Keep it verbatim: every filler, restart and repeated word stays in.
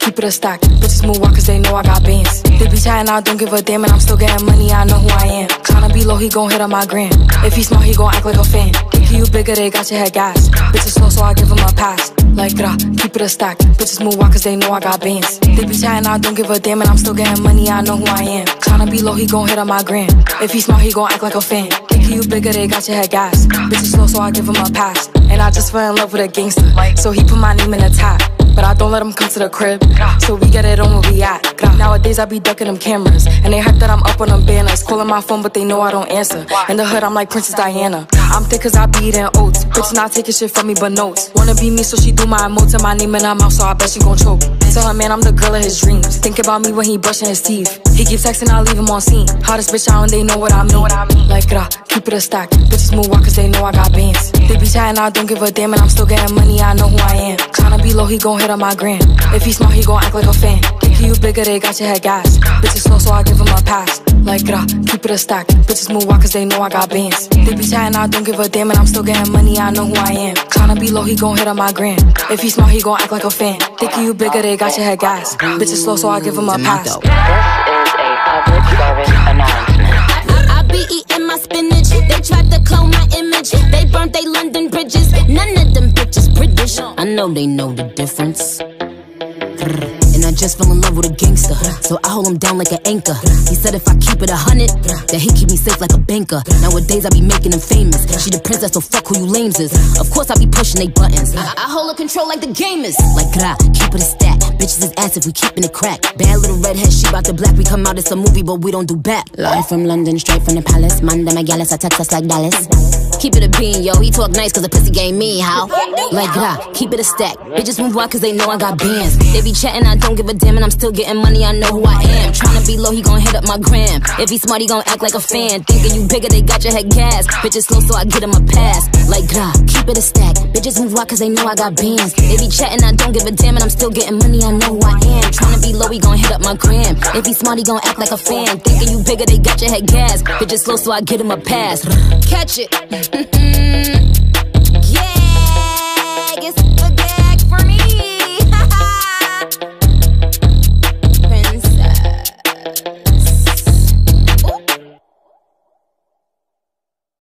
keep it a stock. Bitches move walk cause they know I got bands. They be high and I don't give a damn, and I'm still getting money, I know who I am. Tryna be low, he gon' hit on my gram. If he smart, he gon' act like a fan. If you bigger, they got your head gas. Bitches slow, so I give him a pass. Like that, keep it a stack. Bitches move walk cause they know I got bands. They be high and I don't give a damn, and I'm still getting money, I know who I am. Tryna be low, he gon' hit on my gram. If he smart, he gon' act like a fan. If you bigger, they got your head gas. Bitches slow, so I give him a pass. And I just fell in love with a gangster, so he put my name in the top. But I don't let him come to the crib, so we get it on where we at. Nowadays I be ducking them cameras, and they hype that I'm up on them banners. Calling my phone but they know I don't answer. In the hood I'm like Princess Diana. I'm thick cause I be eating oats. Bitch not taking shit from me but notes. Wanna be me so she do my emotes, and my name in her mouth so I bet she gon' choke. Tell her man I'm the girl of his dreams. Think about me when he brushing his teeth. He keep texting, I leave him on scene. Hottest bitch out and they know what I mean. Like that, keep it a stack. Bitches move walk cause they know I got bands. They be high and I don't give a damn, and I'm still getting money, I know who I am. Tryna be low, he gon' hit on my gram. If he smart, he gon' act like a fan. If you bigger, they got your head gas. Bitches slow, so I give him a pass. Like that, keep it a stack. Bitches move walk cause they know I got bands. They be high and I don't give a damn, and I'm still getting money, I know who I am. Tryna be low, he gon' hit on my gram. If he smart, he gon' act like a fan. Think you bigger, they got your head gas. Bitches slow, so I give him a pass. This is a public service announcement. I, I be eating my spinach. They tried to clone my image. They burnt they London bridges. None of them bitches British. I know they know the difference. And I just fell in love with a gangster, so I hold him down like an anchor. He said if I keep it a hundred, that he keep me safe like a banker. Nowadays I be making him famous. She the princess, so fuck who you lames is. Of course I be pushing they buttons. I, I hold her control like the game is. Like grah, keep it a stack. Bitches is ass if we keepin' it crack. Bad little redhead, she bout to black. We come out, it's a movie, but we don't do back. Live from London, straight from the palace. Manda Magalas, I text us like Dallas. Keep it a bean, yo. He talk nice cause the pussy game mean, how? Like grah, keep it a stack. Bitches move out cause they know I got bands. They be chatting, I don't give a damn, and I'm still getting money, I know who I am. Tryna be low, he gon' hit up my gram. If he smart, he gon' act like a fan. Thinking you bigger, they got your head gas. Bitches slow, so I get him a pass. Like grah, keep it a stack. Bitches move out cause they know I got bands. They be chatting, I don't give a damn, and I'm still getting money, I know who I am. Tryna be low, he gon' hit up my gram. If he smart, he gon' act like a fan. Thinking you bigger, they got your head gas. Bitches slow, so I get him a pass. Catch it.